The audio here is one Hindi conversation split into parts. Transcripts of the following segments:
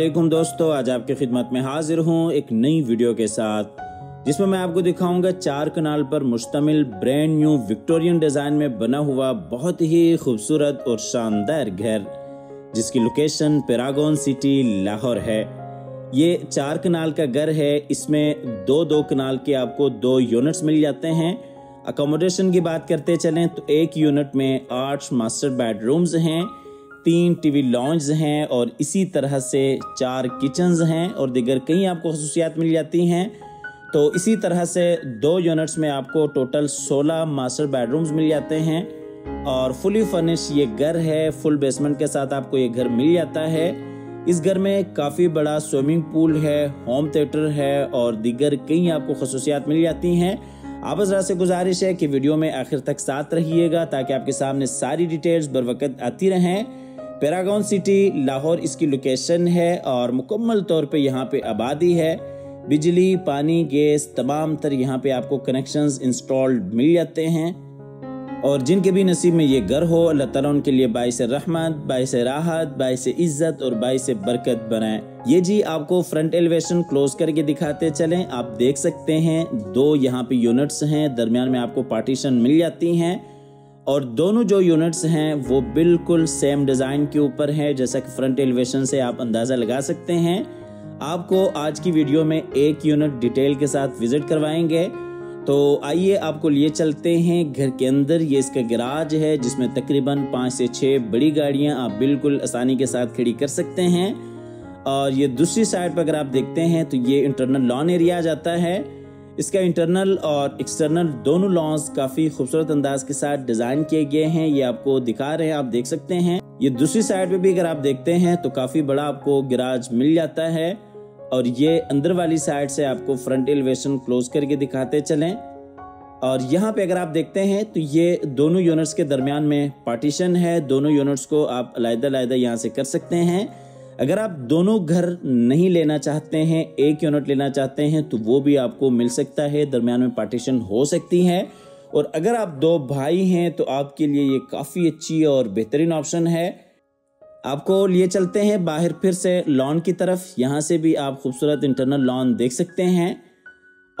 अस्सलामुअलैकुम दोस्तों, आज आपके खिदमत में हाजिर हूँ एक नई वीडियो के साथ जिसमें मैं आपको दिखाऊंगा 4 कनाल पर मुश्तमिल ब्रांड न्यू विक्टोरियन डिज़ाइन में बना हुआ बहुत ही खूबसूरत और शानदार घर जिसकी लोकेशन पैरागॉन सिटी लाहौर है। ये 4 कनाल का घर है। इसमें 2-2 कनाल के आपको 2 यूनिट्स मिल जाते हैं। अकोमोडेशन की बात करते चलें तो एक यूनिट में 8 मास्टर बेडरूम्स हैं, 3 टीवी लॉन्ज हैं और इसी तरह से 4 किचन्स हैं और दीगर कई आपको खसूसियात मिल जाती हैं। तो इसी तरह से 2 यूनिट्स में आपको टोटल 16 मास्टर बेडरूम्स मिल जाते हैं और फुली फर्निश ये घर है। फुल बेसमेंट के साथ आपको ये घर मिल जाता है। इस घर में काफ़ी बड़ा स्विमिंग पूल है, होम थिएटर है और दीगर कई आपको खसूसियात मिल जाती हैं। आप हजरात से गुजारिश है कि वीडियो में आखिर तक साथ रहिएगा ताकि आपके सामने सारी डिटेल्स बरवकत आती रहें। पैरागॉन सिटी लाहौर इसकी लोकेशन है और मुकम्मल तौर पे यहाँ पे आबादी है। बिजली, पानी, गैस तमाम तर यहाँ पे आपको कनेक्शंस इंस्टॉल्ड मिल जाते हैं और जिनके भी नसीब में ये घर हो अल्लाह ताला उनके लिए बाइस रहमत, बाइस राहत, बाइस इज़्ज़त और बाइस बरकत बनाए। ये जी आपको फ्रंट एलिवेशन क्लोज करके दिखाते चलें। आप देख सकते हैं 2 यहाँ पे यूनिट्स हैं, दरमियान में आपको पार्टीशन मिल जाती हैं और दोनों जो यूनिट्स हैं वो बिल्कुल सेम डिज़ाइन के ऊपर हैं, जैसा कि फ्रंट एलिवेशन से आप अंदाज़ा लगा सकते हैं। आपको आज की वीडियो में एक यूनिट डिटेल के साथ विज़िट करवाएंगे। तो आइए आपको लिए चलते हैं घर के अंदर। ये इसका गैराज है जिसमें तकरीबन 5 से 6 बड़ी गाड़ियां आप बिल्कुल आसानी के साथ खड़ी कर सकते हैं। और ये दूसरी साइड पर अगर आप देखते हैं तो ये इंटरनल लॉन एरिया आ जाता है। इसका इंटरनल और एक्सटर्नल दोनों लॉन्स काफ़ी खूबसूरत अंदाज के साथ डिज़ाइन किए गए हैं, ये आपको दिखा रहे हैं, आप देख सकते हैं। ये दूसरी साइड पर भी अगर आप देखते हैं तो काफ़ी बड़ा आपको गैराज मिल जाता है। और ये अंदर वाली साइड से आपको फ्रंट एलिवेशन क्लोज करके दिखाते चलें। और यहाँ पे अगर आप देखते हैं तो ये दोनों यूनिट्स के दरमियान में पार्टीशन है, दोनों यूनिट्स को आप अलग-अलग यहाँ से कर सकते हैं। अगर आप दोनों घर नहीं लेना चाहते हैं, एक यूनिट लेना चाहते हैं तो वो भी आपको मिल सकता है, दरमियान में पार्टीशन हो सकती है। और अगर आप 2 भाई हैं तो आपके लिए ये काफ़ी अच्छी और बेहतरीन ऑप्शन है। आपको लिए चलते हैं बाहर फिर से लॉन की तरफ। यहाँ से भी आप खूबसूरत इंटरनल लॉन देख सकते हैं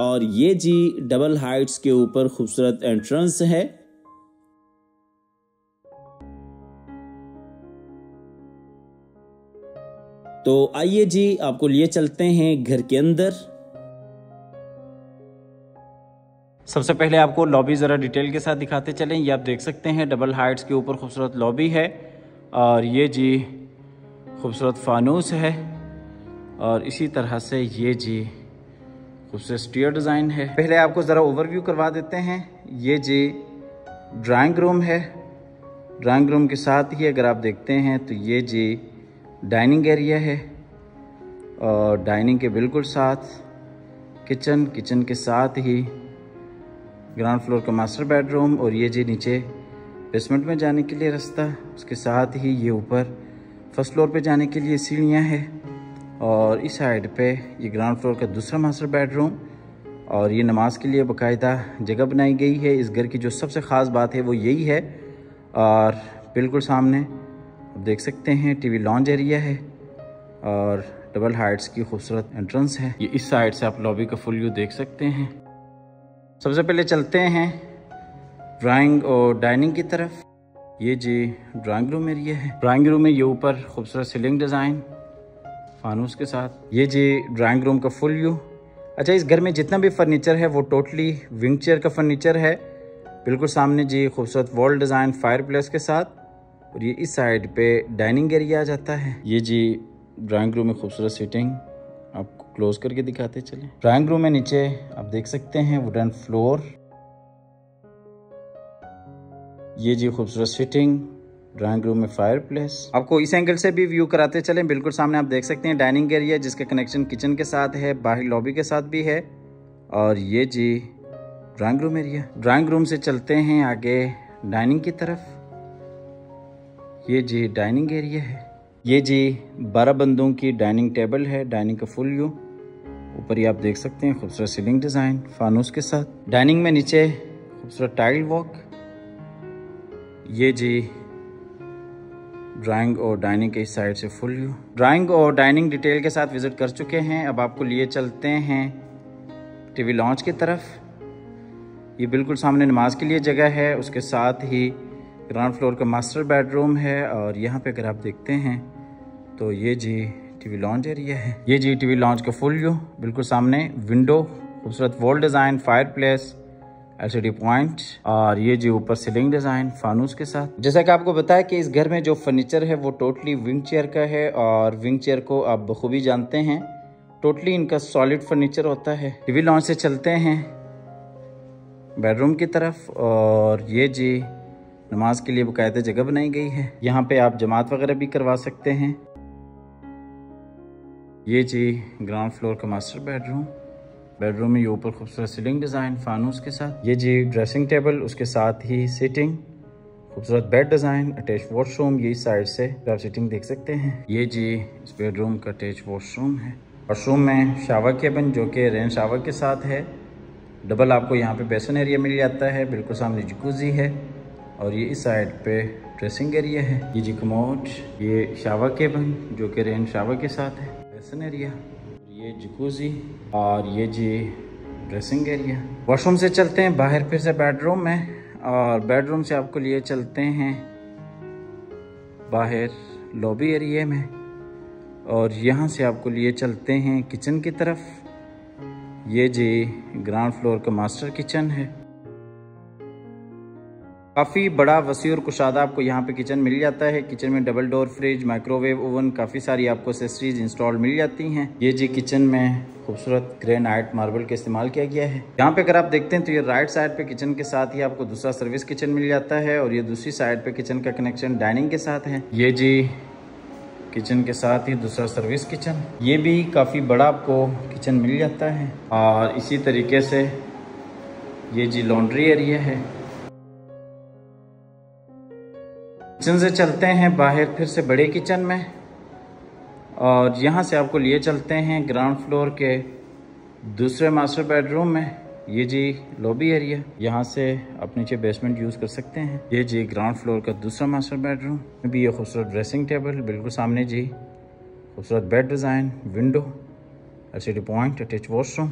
और ये जी डबल हाइट्स के ऊपर खूबसूरत एंट्रेंस है। तो आइए जी आपको लिए चलते हैं घर के अंदर। सबसे पहले आपको लॉबी ज़रा डिटेल के साथ दिखाते चलें। ये आप देख सकते हैं डबल हाइट्स के ऊपर खूबसूरत लॉबी है और ये जी खूबसूरत फानूस है और इसी तरह से ये जी खूबसूरत स्टीयर डिज़ाइन है। पहले आपको ज़रा ओवरव्यू करवा देते हैं। ये जी ड्राइंग रूम है। ड्राइंग रूम के साथ ही अगर आप देखते हैं तो ये जी डाइनिंग एरिया है और डाइनिंग के बिल्कुल साथ किचन, किचन के साथ ही ग्राउंड फ्लोर का मास्टर बेडरूम और ये जी नीचे बेसमेंट में जाने के लिए रास्ता, उसके साथ ही ये ऊपर फर्स्ट फ्लोर पे जाने के लिए सीढ़ियाँ हैं और इस साइड पे ये ग्राउंड फ्लोर का दूसरा मास्टर बेडरूम और ये नमाज़ के लिए बाकायदा जगह बनाई गई है। इस घर की जो सबसे ख़ास बात है वो यही है। और बिल्कुल सामने आप देख सकते हैं टीवी लॉन्ज एरिया है और डबल हाइट्स की खूबसूरत एंट्रेंस है। ये इस साइड से आप लॉबी का फुल व्यू देख सकते हैं। सबसे पहले चलते हैं ड्राइंग और डाइनिंग की तरफ। ये जी ड्राइंग रूम एरिया है। ड्राइंग रूम में ये ऊपर खूबसूरत सीलिंग डिज़ाइन फानूस के साथ। ये जी ड्राइंग रूम का फुल व्यू। अच्छा, इस घर में जितना भी फर्नीचर है वो टोटली विंग चेयर का फर्नीचर है। बिल्कुल सामने जी खूबसूरत वॉल डिज़ाइन फायरप्लेस के साथ और ये इस साइड पे डाइनिंग एरिया आ जाता है। ये जी ड्राइंग रूम में खूबसूरत सीटिंग आपको क्लोज करके दिखाते चले। ड्राइंग रूम में नीचे आप देख सकते हैं वुडन फ्लोर। ये जी खूबसूरत सीटिंग, ड्राइंग रूम में फायरप्लेस। आपको इस एंगल से भी व्यू कराते चलें। बिल्कुल सामने आप देख सकते हैं डाइनिंग एरिया जिसका कनेक्शन किचन के साथ है, बाहरी लॉबी के साथ भी है। और ये जी drawing room area. Drawing room से चलते हैं आगे डाइनिंग की तरफ। ये जी डाइनिंग एरिया है। ये जी 12 बंदों की डाइनिंग टेबल है। डाइनिंग का फुल व्यू, ऊपर ही आप देख सकते हैं खूबसूरत सीलिंग डिज़ाइन फानूस के साथ। डाइनिंग में नीचे खूबसूरत टाइल वॉक। ये जी ड्राइंग और डाइनिंग के इस साइड से फुल व्यू। ड्राइंग और डाइनिंग डिटेल के साथ विजिट कर चुके हैं, अब आपको लिए चलते हैं टीवी लॉन्च की तरफ। ये बिल्कुल सामने नमाज के लिए जगह है, उसके साथ ही ग्राउंड फ्लोर का मास्टर बेडरूम है। और यहाँ पे अगर आप देखते हैं तो ये जी टीवी लॉन्च एरिया है। ये जी टीवी लॉन्च का फुल व्यू, बिल्कुल सामने विंडो, खूबसूरत wall design, fireplace, LCD point और ये जी ऊपर सीलिंग डिज़ाइन फानूस के साथ। जैसा कि आपको बताया कि इस घर में जो फर्नीचर है वो टोटली विंग चेयर का है और विंग चेयर को आप बखूबी जानते हैं, टोटली इनका सॉलिड फर्नीचर होता है। टीवी लॉन्च से चलते हैं बेडरूम की तरफ और ये जी नमाज के लिए बाकायदा जगह बनाई गई है, यहाँ पे आप जमात वगैरह भी करवा सकते हैं। ये जी ग्राउंड फ्लोर का मास्टर बेडरूम, बेडरूम में ये ऊपर खूबसूरत सीलिंग डिज़ाइन फानूस के साथ। ये जी ड्रेसिंग टेबल, उसके साथ ही सीटिंग, खूबसूरत बेड डिज़ाइन, अटैच वॉशरूम, ये साइड से आप सीटिंग देख सकते हैं। ये जी इस बेडरूम का अटैच वॉशरूम है, वॉशरूम में शावर केबिन जो कि रेन शावर के साथ है। डबल आपको यहाँ पे बेसन एरिया मिल जाता है, बिल्कुल सामने जकूजी है और ये इस साइड पे ड्रेसिंग एरिया है। ये जी कमोड, ये शावर केबिन जो कि रेन शावर के साथ है, बेसन एरिया, ये जकूजी और ये जी ड्रेसिंग एरिया। वॉशरूम से चलते हैं बाहर फिर से बेडरूम में और बेडरूम से आपको लिए चलते हैं बाहर लॉबी एरिया में और यहाँ से आपको लिए चलते हैं किचन की तरफ। ये जी ग्राउंड फ्लोर का मास्टर किचन है, काफ़ी बड़ा वसी और कुशादा आपको यहाँ पे किचन मिल जाता है। किचन में double door fridge, microwave oven, काफ़ी सारी आपको एक्सेसरीज इंस्टॉल मिल जाती हैं। ये जी किचन में खूबसूरत ग्रेनाइट मार्बल का इस्तेमाल किया गया है। यहाँ पे अगर आप देखते हैं तो ये राइट साइड पे किचन के साथ ही आपको दूसरा सर्विस किचन मिल जाता है और ये दूसरी साइड पे किचन का कनेक्शन डाइनिंग के साथ है। ये जी किचन के साथ ही दूसरा सर्विस किचन, ये भी काफ़ी बड़ा आपको किचन मिल जाता है। और इसी तरीके से ये जी लॉन्ड्री एरिया है। किचन से चलते हैं बाहर फिर से बड़े किचन में और यहाँ से आपको लिए चलते हैं ग्राउंड फ्लोर के दूसरे मास्टर बेडरूम में। ये जी लॉबी एरिया, यहाँ से आप नीचे बेसमेंट यूज़ कर सकते हैं। ये जी ग्राउंड फ्लोर का दूसरा मास्टर बेडरूम में भी ये खूबसूरत ड्रेसिंग टेबल, बिल्कुल सामने जी खूबसूरत bed design, window, LCD point, attach washroom,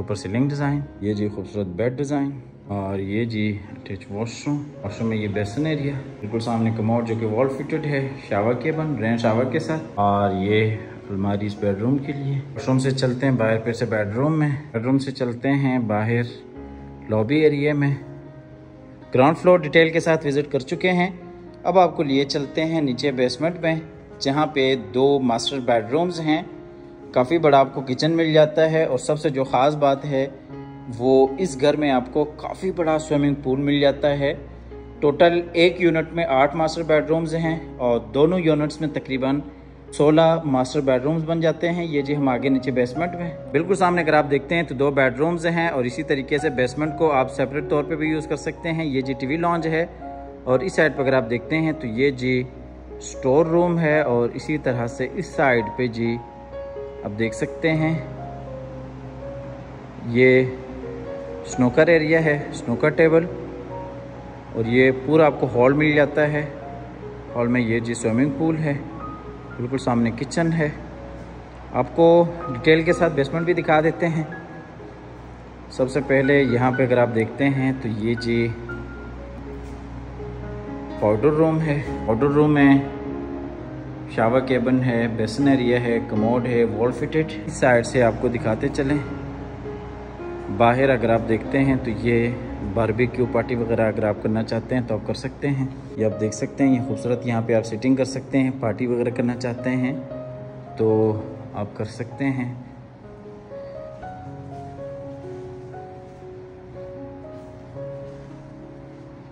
ऊपर सीलिंग डिज़ाइन, ये जी खूबसूरत बेड डिज़ाइन और ये जी अटैच वॉशरूम। वॉशरूम में ये बेसिन एरिया, बिल्कुल सामने कमोड जो कि वॉल फिटेड है, शावर केबिन, रेन शावर के साथ और ये अलमारी इस बेडरूम के लिए। वॉशरूम से चलते हैं बाहर फिर से बेडरूम में, बेडरूम से चलते हैं बाहर लॉबी एरिया में। ग्राउंड फ्लोर डिटेल के साथ विजिट कर चुके हैं, अब आपको लिए चलते हैं नीचे बेसमेंट में जहाँ पे दो मास्टर बेडरूम्स हैं। काफ़ी बड़ा आपको किचन मिल जाता है और सबसे जो ख़ास बात है वो इस घर में आपको काफ़ी बड़ा स्विमिंग पूल मिल जाता है। टोटल एक यूनिट में 8 मास्टर बेडरूम्स हैं और दोनों यूनिट्स में तकरीबन 16 मास्टर बेडरूम्स बन जाते हैं। ये जी हम आगे नीचे बेसमेंट में, बिल्कुल सामने अगर आप देखते हैं तो 2 बेडरूम्स हैं और इसी तरीके से बेसमेंट को आप सेपरेट तौर पे भी यूज़ कर सकते हैं। ये जी टीवी लॉन्ज है और इस साइड पर अगर आप देखते हैं तो ये जी स्टोर रूम है और इसी तरह से इस साइड पर जी आप देख सकते हैं ये स्नोकर एरिया है, स्नोकर टेबल और ये पूरा आपको हॉल मिल जाता है। हॉल में ये जी स्विमिंग पूल है, बिल्कुल सामने किचन है। आपको डिटेल के साथ बेसमेंट भी दिखा देते हैं। सबसे पहले यहाँ पे अगर आप देखते हैं तो ये जी पाउडर रूम है, पाउडर रूम में शावर केबिन है, बेसिन एरिया है, कमोड है, वॉल फिटेड। इस साइड से आपको दिखाते चलें बाहर अगर आप देखते हैं तो ये बारबेक्यू पार्टी वगैरह अगर आप करना चाहते हैं तो आप कर सकते हैं। ये आप देख सकते हैं ये खूबसूरत यहाँ पे आप सेटिंग कर सकते हैं, पार्टी वगैरह करना चाहते हैं तो आप कर सकते हैं।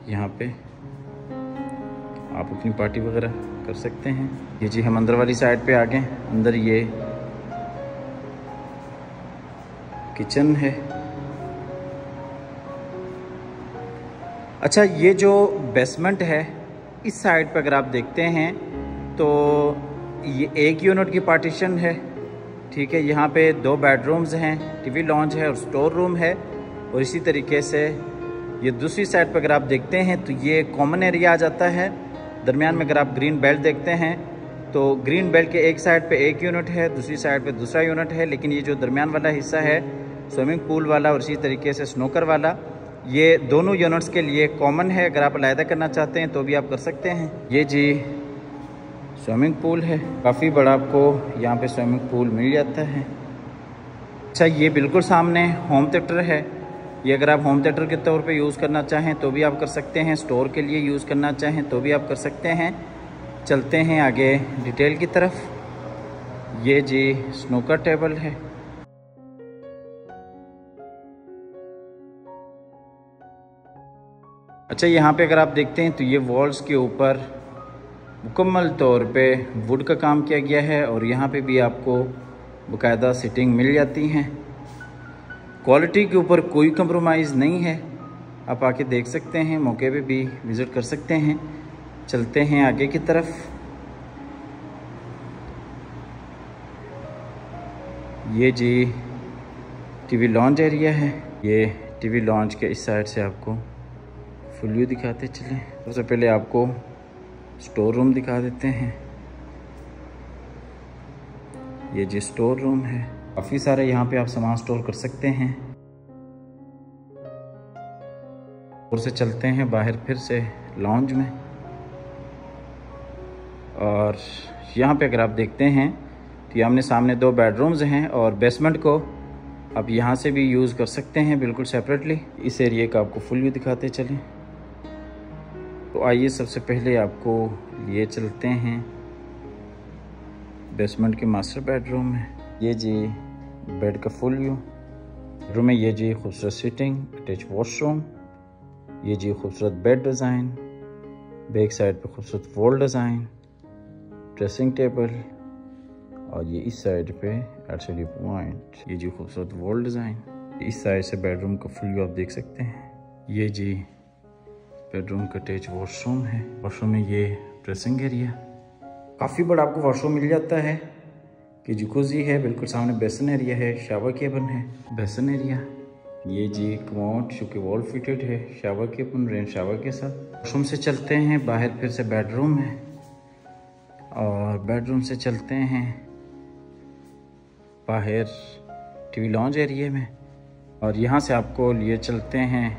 यहाँ पे आप अपनी पार्टी वगैरह कर सकते हैं। ये जी हम अंदर वाली साइड पे आ गए, अंदर ये किचन है। अच्छा, ये जो बेसमेंट है इस साइड पर अगर आप देखते हैं तो ये एक यूनिट की पार्टीशन है, ठीक है। यहाँ पे 2 बेडरूम्स हैं, टीवी लॉन्ज है और स्टोर रूम है और इसी तरीके से ये दूसरी साइड पर अगर आप देखते हैं तो ये कॉमन एरिया आ जाता है दरमियान में अगर आप ग्रीन बेल्ट देखते हैं तो ग्रीन बेल्ट के एक साइड पे एक यूनिट है, दूसरी साइड पे दूसरा यूनिट है, लेकिन ये जो दरमियान वाला हिस्सा है स्विमिंग पूल वाला और इसी तरीके से स्नोकर वाला, ये दोनों यूनिट्स के लिए कॉमन है। अगर आप अलहदा करना चाहते हैं तो भी आप कर सकते हैं। ये जी स्विमिंग पूल है, काफ़ी बड़ा आपको यहाँ पे स्विमिंग पूल मिल जाता है। अच्छा, ये बिल्कुल सामने होम थिएटर है, ये अगर आप होम थिएटर के तौर पे यूज़ करना चाहें तो भी आप कर सकते हैं, स्टोर के लिए यूज़ करना चाहें तो भी आप कर सकते हैं। चलते हैं आगे डिटेल की तरफ। ये जी स्नूकर टेबल है। अच्छा, यहाँ पे अगर आप देखते हैं तो ये वॉल्स के ऊपर मुकम्मल तौर पे वुड का काम किया गया है और यहाँ पे भी आपको बाकायदा सीटिंग मिल जाती हैं। क्वालिटी के ऊपर कोई कंप्रोमाइज़ नहीं है, आप आके देख सकते हैं, मौके पे भी विज़िट कर सकते हैं। चलते हैं आगे की तरफ। ये जी टीवी लॉन्च एरिया है, ये टीवी लॉन्च के इस साइड से आपको फुल व्यू दिखाते चलें। सबसे पहले आपको स्टोर रूम दिखा देते हैं। ये जी स्टोर रूम है, काफ़ी सारे यहाँ पे आप सामान स्टोर कर सकते हैं। और से चलते हैं बाहर फिर से लॉन्ज में, और यहाँ पे अगर आप देखते हैं तो हमने सामने दो बेडरूम्स हैं और बेसमेंट को आप यहाँ से भी यूज़ कर सकते हैं बिल्कुल सेपरेटली। इस एरिया का आपको फुल व्यू दिखाते चलें। तो आइए सबसे पहले आपको ये चलते हैं बेसमेंट के मास्टर बेडरूम में। ये जी बेड का फुल व्यू रूम में, ये जी खूबसूरत सीटिंग, अटैच वॉशरूम, ये जी खूबसूरत बेड डिज़ाइन, बैक साइड पे खूबसूरत वॉल डिज़ाइन, ड्रेसिंग टेबल, और ये इस साइड पे आरसीडी पॉइंट, ये जी खूबसूरत वॉल डिज़ाइन। इस साइड से बेडरूम का फुल व्यू आप देख सकते हैं। ये जी बेडरूम का अटैच वॉशरूम है, वॉशरूम में ये ड्रेसिंग एरिया, काफ़ी बड़ा आपको वॉशरूम मिल जाता है कि जुकूजी है, बिल्कुल सामने बेसन एरिया है, शावर केबन है, बेसन एरिया। ये जी कमोड जो कि वॉल फिटेड है, शावर केबन रेन शावर के साथ। वॉशरूम से चलते हैं बाहर फिर से बेडरूम है, और बेडरूम से चलते हैं बाहर टीवी लॉन्ज एरिया में, और यहाँ से आपको लिए चलते हैं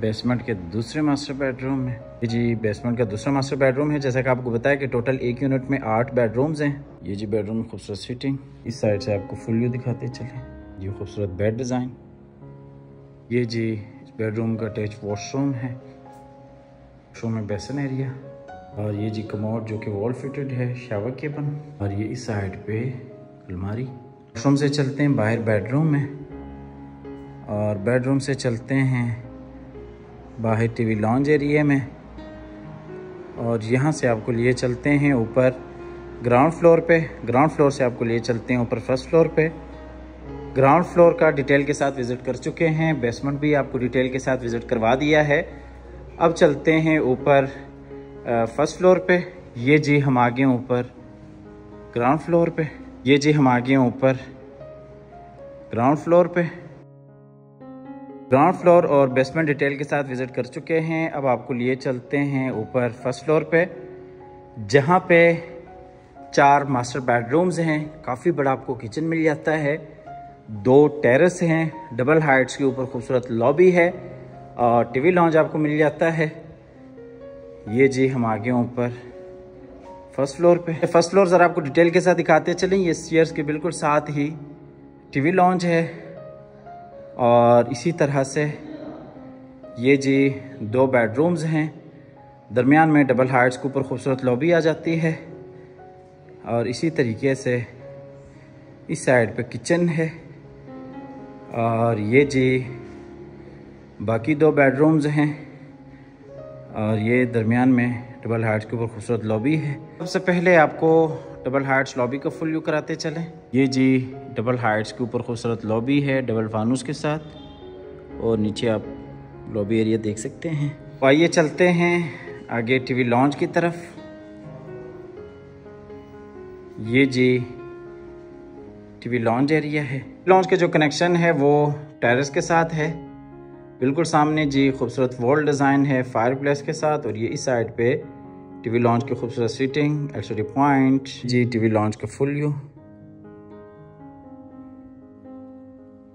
बेसमेंट के दूसरे मास्टर बेडरूम में। ये जी बेसमेंट का दूसरा मास्टर बेडरूम है। जैसा कि आपको बताया कि टोटल एक यूनिट में 8 बेडरूम्स हैं। ये जी बेडरूम में खूबसूरत सीटिंग, इस साइड से आपको फुल व्यू दिखाते चले। ये खूबसूरत बेड डिज़ाइन, ये जी बेडरूम का अटैच वॉशरूम है, वॉशरूम में बेसन एरिया, और ये जी कमोड जो कि वॉल फिटेड है, शावर केबन, और ये इस साइड पे अलमारी। वॉशरूम से चलते हैं बाहर बेडरूम में, और बेडरूम से चलते हैं बाहर टीवी लॉन्ज एरिया में, और यहाँ से आपको लिए चलते हैं ऊपर ग्राउंड फ्लोर पे। ग्राउंड फ्लोर से आपको लिए चलते हैं ऊपर फर्स्ट फ्लोर पे। ग्राउंड फ्लोर का डिटेल के साथ विज़िट कर चुके हैं, बेसमेंट भी आपको डिटेल के साथ विज़िट करवा दिया है। अब चलते हैं ऊपर फर्स्ट फ्लोर पे। ये जी हम आगे ऊपर ग्राउंड फ्लोर पे, ये जी हम आगे ऊपर ग्राउंड फ्लोर पे। ग्राउंड फ्लोर और बेसमेंट डिटेल के साथ विज़िट कर चुके हैं। अब आपको लिए चलते हैं ऊपर फर्स्ट फ्लोर पे, जहाँ पे 4 मास्टर बेडरूम्स हैं। काफ़ी बड़ा आपको किचन मिल जाता है, 2 टेरेस हैं, डबल हाइट्स के ऊपर खूबसूरत लॉबी है, और टीवी लॉन्ज आपको मिल जाता है। ये जी हम आगे ऊपर फर्स्ट फ्लोर पे। फर्स्ट फ्लोर ज़रा आपको डिटेल के साथ दिखाते चलें। ये स्टेयर्स के बिल्कुल साथ ही टीवी लॉन्ज है, और इसी तरह से ये जी 2 बेडरूम्स हैं, दरमियान में डबल हाइट्स के ऊपर खूबसूरत लॉबी आ जाती है, और इसी तरीके से इस साइड पे किचन है, और ये जी बाकी 2 बेडरूम्स हैं, और ये दरमियान में डबल हाइट्स के ऊपर खूबसूरत लॉबी है। सबसे पहले आपको डबल हाइट्स लॉबी का फुल व्यू कराते चलें। ये जी डबल हाइट्स के ऊपर खूबसूरत लॉबी है, डबल फानूस के साथ, और नीचे आप लॉबी एरिया देख सकते हैं। और आइए चलते हैं आगे टीवी लॉन्ज की तरफ। ये जी टीवी लॉन्ज एरिया है। लॉन्ज के जो कनेक्शन है वो टेरेस के साथ है, बिल्कुल सामने जी खूबसूरत वॉल डिज़ाइन है, फायरप्लेस के साथ, और ये इस साइड पे टीवी लॉन्च की खूबसूरत सीटिंग, एक्सरी पॉइंट जी, टीवी लॉन्च का फुल व्यू।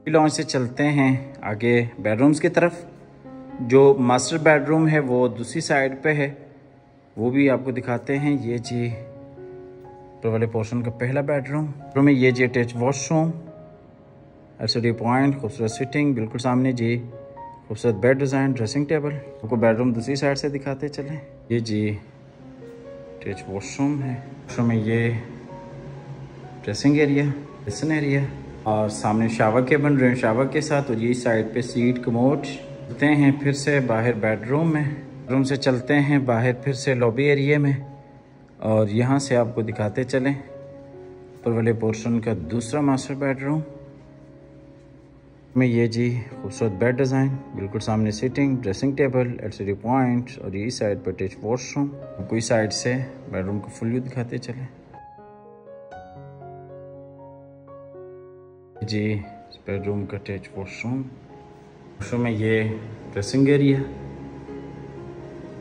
टीवी लॉन्च से चलते हैं आगे बेडरूम्स की तरफ। जो मास्टर बेडरूम है वो दूसरी साइड पे है, वो भी आपको दिखाते हैं। ये जी ऊपर वाले पोर्शन का पहला बेडरूम में ये जी अटैच वॉशरूम, एक्सरी पॉइंट, खूबसूरत सीटिंग बिल्कुल सामने जी, खूबसूरत बेड डिज़ाइन, ड्रेसिंग टेबल। आपको बेडरूम दूसरी साइड से दिखाते चलें। ये जी अटैच वॉशरूम है, वॉशरूम में ये ड्रेसिंग एरिया, किचन एरिया और सामने शावर केबिन, रेन शावर के साथ। और ये साइड पे सीट, कमोड। चलते हैं फिर से बाहर बेडरूम में, बेडरूम से चलते हैं बाहर फिर से लॉबी एरिया में। और यहाँ से आपको दिखाते चलें ऊपर वाले पोर्शन का दूसरा मास्टर बेडरूम में। ये जी खूबसूरत बेड डिज़ाइन, बिल्कुल सामने seating, dressing table, LCD point और ये साइड पर अटैच वॉशरूम। कोई साइड से बेडरूम को फुल व्यू दिखाते चले जी, बेडरूम का अटैच वॉशरूम, वॉशरूम में ये ड्रेसिंग एरिया,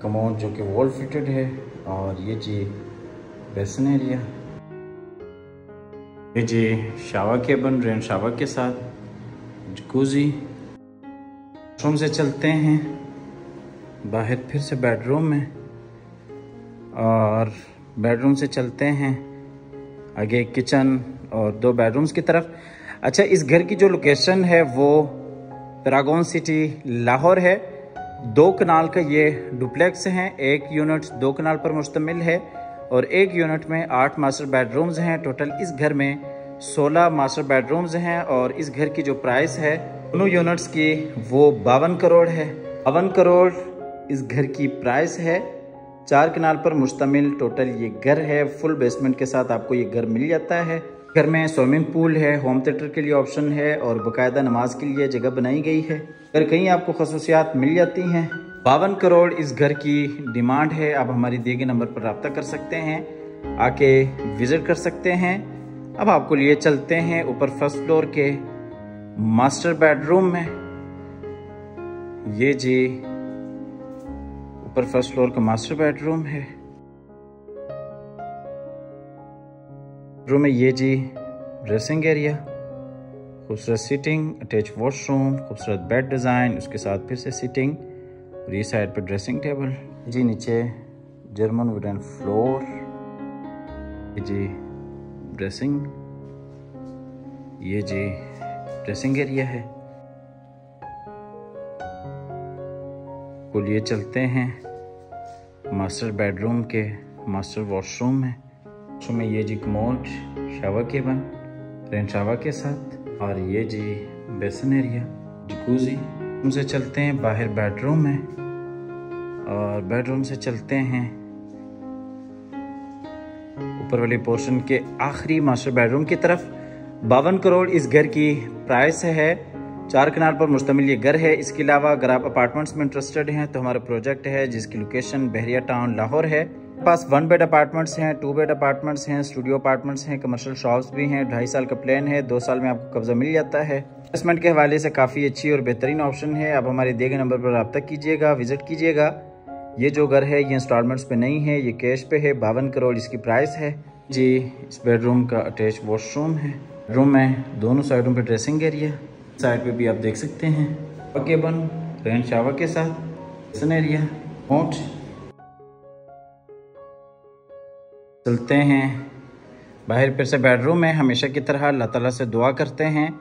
कमोड जो कि वॉल फिटेड है और ये जी बेसिन एरिया। ये जी शावर केबिन, रेन शावर के साथ जकूजी। बेडरूम से चलते हैं बाहर फिर से बेडरूम में और बेडरूम से चलते हैं आगे किचन और दो बेडरूम्स की तरफ। अच्छा, इस घर की जो लोकेशन है वो पैरागॉन सिटी लाहौर है। 2 कनाल का ये डुप्लेक्स हैं, 1 यूनिट 2 कनाल पर मुश्तमिल है और 1 यूनिट में 8 मास्टर बेडरूम्स हैं। टोटल इस घर में 16 मास्टर बेडरूम्स हैं और इस घर की जो प्राइस है दोनों यूनिट्स की वो 52 करोड़ है। 52 करोड़ इस घर की प्राइस है। 4 कनाल पर मुश्तमिल टोटल ये घर है। फुल बेसमेंट के साथ आपको ये घर मिल जाता है। घर में स्विमिंग पूल है, होम थिएटर के लिए ऑप्शन है और बाकायदा नमाज के लिए जगह बनाई गई है। अगर कहीं आपको खसूसियात मिल जाती हैं। 52 करोड़ इस घर की डिमांड है। आप हमारी दिए गए नंबर पर रब्ता कर सकते हैं, आके विज़िट कर सकते हैं। अब आपको लिए चलते हैं ऊपर फर्स्ट फ्लोर के मास्टर बेडरूम में। ये जी ऊपर फर्स्ट फ्लोर का मास्टर बेडरूम है। रूम में ये जी ड्रेसिंग एरिया, खूबसूरत सीटिंग, अटैच वॉशरूम, खूबसूरत बेड डिज़ाइन, उसके साथ फिर से सीटिंग और ये साइड पर ड्रेसिंग टेबल जी। नीचे जर्मन वुडन फ्लोर जी, ड्रेसिंग, ये जी ड्रेसिंग एरिया है। चलिए चलते हैं मास्टर बेडरूम के मास्टर वॉशरूम में। उसमें ये जी commode, shower cabin, rain shower के साथ और ये जी बेसिन एरिया, जकूजी। उनसे चलते हैं बाहर बेडरूम में और बेडरूम से चलते हैं ऊपर वाले पोर्शन के आखिरी मास्टर बेडरूम की तरफ। 52 करोड़ इस घर की प्राइस है। 4 कनाल पर मुश्तमिल ये घर है। इसके अलावा अगर आप अपार्टमेंट्स में इंटरेस्टेड हैं तो हमारा प्रोजेक्ट है जिसकी लोकेशन बहरिया टाउन लाहौर है। पास 1 बेड अपार्टमेंट्स हैं, 2 बेड अपार्टमेंट्स हैं, स्टूडियो अपार्टमेंट्स हैं, कमर्शियल शॉप्स भी हैं। 2.5 साल का प्लान है, 2 साल में आपको कब्जा मिल जाता है। इन्वेस्टमेंट के हवाले से काफ़ी अच्छी और बेहतरीन ऑप्शन है। आप हमारे दिए गए नंबर पर रब्ता कीजिएगा, विजिट कीजिएगा। ये जो घर है ये इंस्टॉलमेंट्स पे नहीं है, ये कैश पे है। 52 करोड़ इसकी प्राइस है जी। इस बेडरूम का अटैच वॉशरूम है। रूम में दोनों साइडों पे ड्रेसिंग एरिया, साइड पे भी आप देख सकते हैं केबन, रेन शावर के साथ, किचन एरिया, पॉट। चलते हैं बाहर फिर से बेडरूम में। हमेशा की तरह अल्लाह ताला से दुआ करते हैं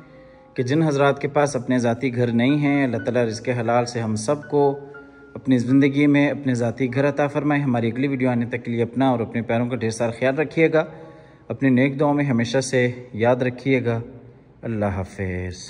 कि जिन हजरात के पास अपने ज़ाती घर नहीं हैं, अल्लाह ताला रिज़्क़े हलाल से हम सब को अपनी ज़िंदगी में अपने ज़ाती घर अता फरमाए। हमारी अगली वीडियो आने तक के लिए अपना और अपने प्यारों का ढेर सारा ख्याल रखिएगा। अपनी नेक दुआओं में हमेशा से याद रखिएगा। अल्लाह हाफ़िज़।